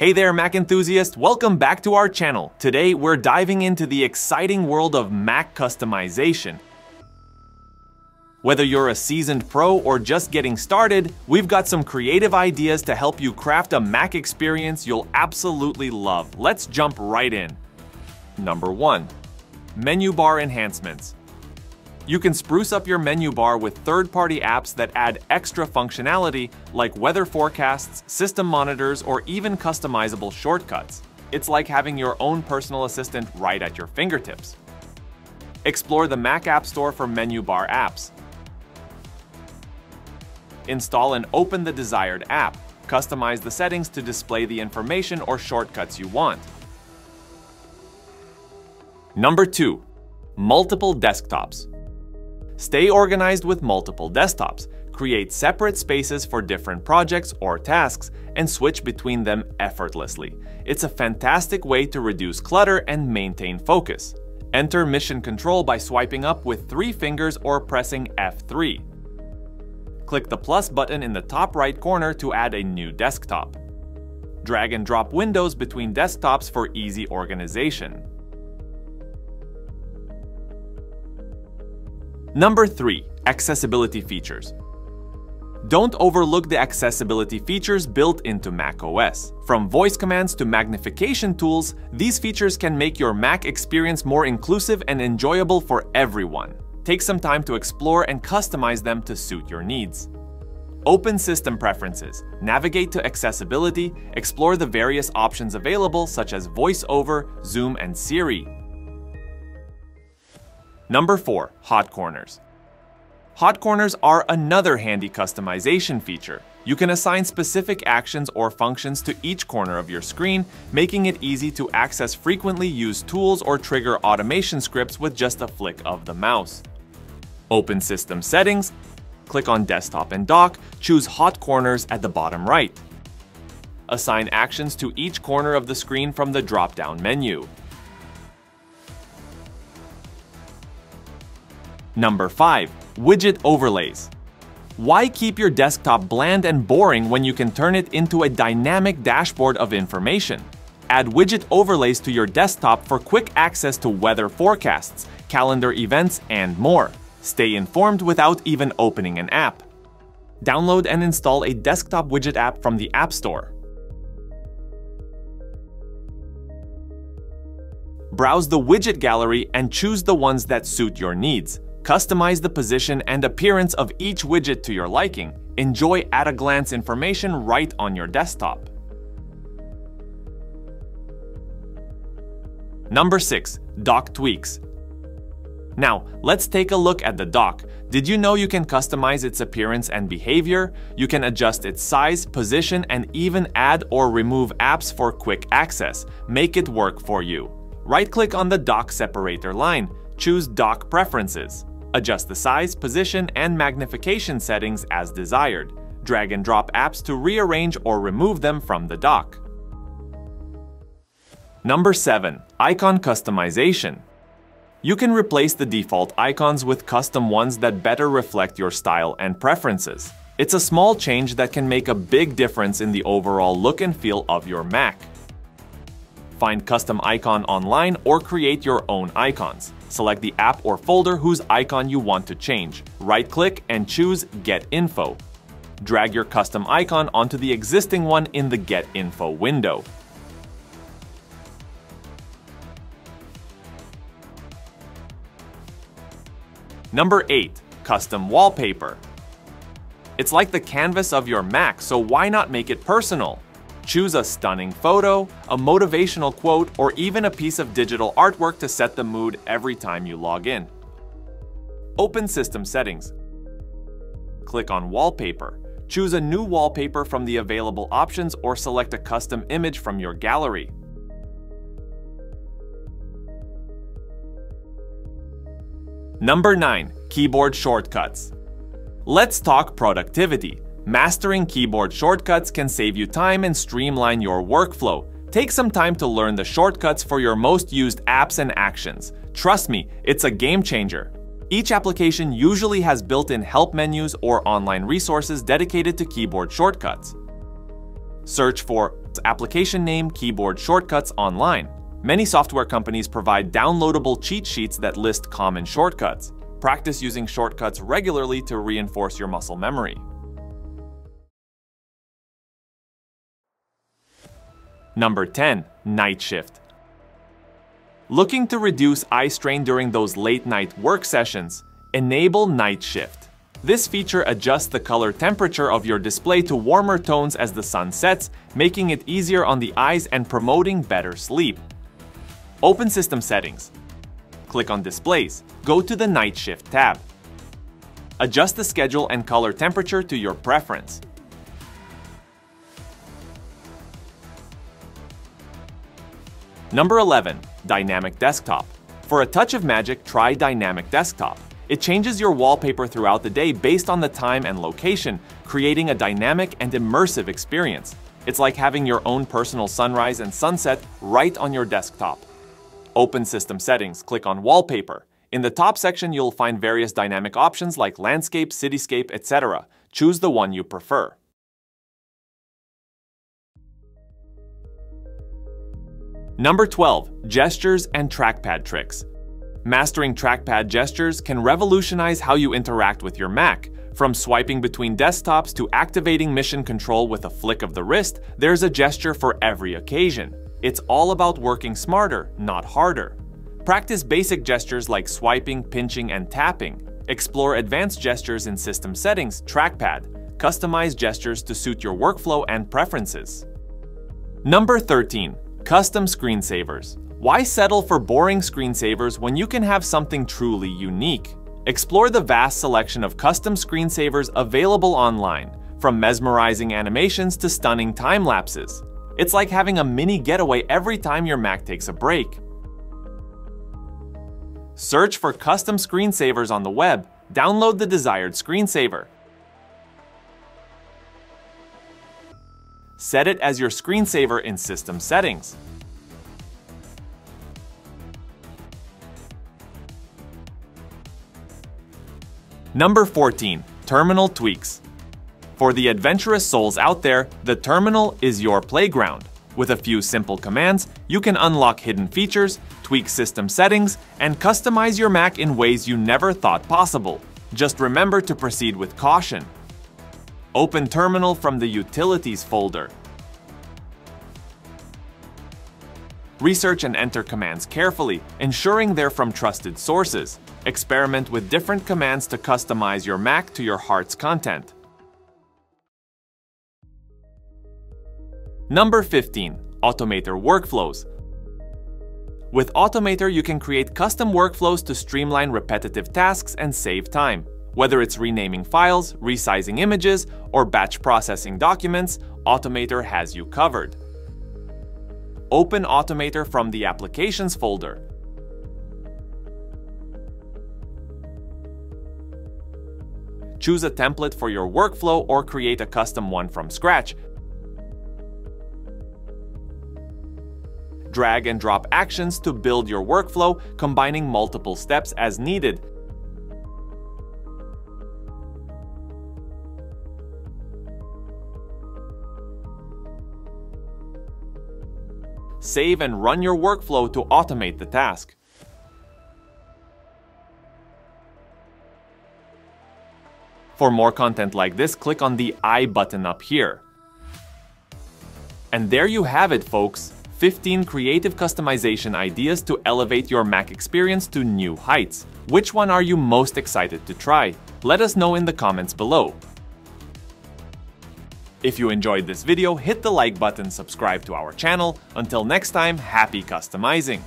Hey there, Mac enthusiast, welcome back to our channel. Today, we're diving into the exciting world of Mac customization. Whether you're a seasoned pro or just getting started, we've got some creative ideas to help you craft a Mac experience you'll absolutely love. Let's jump right in. Number 1. Menu Bar Enhancements. You can spruce up your menu bar with third-party apps that add extra functionality like weather forecasts, system monitors, or even customizable shortcuts. It's like having your own personal assistant right at your fingertips. Explore the Mac App Store for menu bar apps. Install and open the desired app. Customize the settings to display the information or shortcuts you want. Number 2. Multiple desktops. Stay organized with multiple desktops, create separate spaces for different projects or tasks, and switch between them effortlessly. It's a fantastic way to reduce clutter and maintain focus. Enter mission control by swiping up with 3 fingers or pressing F3. Click the plus button in the top right corner to add a new desktop. Drag and drop windows between desktops for easy organization. Number 3. Accessibility features. Don't overlook the accessibility features built into macOS. From voice commands to magnification tools, these features can make your Mac experience more inclusive and enjoyable for everyone. Take some time to explore and customize them to suit your needs. Open System Preferences. Navigate to Accessibility. Explore the various options available such as VoiceOver, Zoom, and Siri. Number 4. Hot Corners. Hot Corners are another handy customization feature. You can assign specific actions or functions to each corner of your screen, making it easy to access frequently used tools or trigger automation scripts with just a flick of the mouse. Open System Settings. Click on Desktop and Dock. Choose Hot Corners at the bottom right. Assign actions to each corner of the screen from the drop-down menu. Number 5. Widget Overlays. Why keep your desktop bland and boring when you can turn it into a dynamic dashboard of information? Add widget overlays to your desktop for quick access to weather forecasts, calendar events, and more. Stay informed without even opening an app. Download and install a desktop widget app from the App Store. Browse the widget gallery and choose the ones that suit your needs. Customize the position and appearance of each widget to your liking. Enjoy at-a-glance information right on your desktop. Number 6. Dock Tweaks. Now, let's take a look at the dock. Did you know you can customize its appearance and behavior? You can adjust its size, position, and even add or remove apps for quick access. Make it work for you. Right-click on the dock separator line. Choose Dock Preferences. Adjust the size, position, and magnification settings as desired. Drag and drop apps to rearrange or remove them from the dock. Number 7. Icon Customization. You can replace the default icons with custom ones that better reflect your style and preferences. It's a small change that can make a big difference in the overall look and feel of your Mac. Find custom icon online or create your own icons. Select the app or folder whose icon you want to change. Right-click and choose Get Info. Drag your custom icon onto the existing one in the Get Info window. Number 8. Custom Wallpaper. It's like the canvas of your Mac, so why not make it personal? Choose a stunning photo, a motivational quote, or even a piece of digital artwork to set the mood every time you log in. Open System Settings. Click on Wallpaper. Choose a new wallpaper from the available options or select a custom image from your gallery. Number 9. Keyboard shortcuts. Let's talk productivity. Mastering keyboard shortcuts can save you time and streamline your workflow. Take some time to learn the shortcuts for your most used apps and actions. Trust me, it's a game changer. Each application usually has built-in help menus or online resources dedicated to keyboard shortcuts. Search for application name, keyboard shortcuts online. Many software companies provide downloadable cheat sheets that list common shortcuts. Practice using shortcuts regularly to reinforce your muscle memory. Number 10. Night Shift. Looking to reduce eye strain during those late-night work sessions? Enable Night Shift. This feature adjusts the color temperature of your display to warmer tones as the sun sets, making it easier on the eyes and promoting better sleep. Open System Settings. Click on Displays. Go to the Night Shift tab. Adjust the schedule and color temperature to your preference. Number 11. Dynamic Desktop. For a touch of magic, try Dynamic Desktop. It changes your wallpaper throughout the day based on the time and location, creating a dynamic and immersive experience. It's like having your own personal sunrise and sunset right on your desktop. Open System Settings, click on Wallpaper. In the top section, you'll find various dynamic options like landscape, cityscape, etc. Choose the one you prefer. Number 12. Gestures and Trackpad Tricks. Mastering trackpad gestures can revolutionize how you interact with your Mac. From swiping between desktops to activating mission control with a flick of the wrist, there's a gesture for every occasion. It's all about working smarter, not harder. Practice basic gestures like swiping, pinching, and tapping. Explore advanced gestures in System Settings, Trackpad. Customize gestures to suit your workflow and preferences. Number 13. Custom Screensavers. Why settle for boring screensavers when you can have something truly unique? Explore the vast selection of custom screensavers available online, from mesmerizing animations to stunning time lapses. It's like having a mini getaway every time your Mac takes a break. Search for custom screensavers on the web. Download the desired screensaver. Set it as your screensaver in System Settings. Number 14. Terminal Tweaks. For the adventurous souls out there, the terminal is your playground. With a few simple commands, you can unlock hidden features, tweak system settings, and customize your Mac in ways you never thought possible. Just remember to proceed with caution. Open Terminal from the Utilities folder. Research and enter commands carefully, ensuring they're from trusted sources. Experiment with different commands to customize your Mac to your heart's content. Number 15. Automator Workflows. With Automator, you can create custom workflows to streamline repetitive tasks and save time. Whether it's renaming files, resizing images, or batch processing documents, Automator has you covered. Open Automator from the Applications folder. Choose a template for your workflow or create a custom one from scratch. Drag and drop actions to build your workflow, combining multiple steps as needed. Save and run your workflow to automate the task. For more content like this, click on the I button up here. And there you have it, folks! 15 creative customization ideas to elevate your Mac experience to new heights. Which one are you most excited to try? Let us know in the comments below. If you enjoyed this video, hit the like button, subscribe to our channel. Until next time, happy customizing!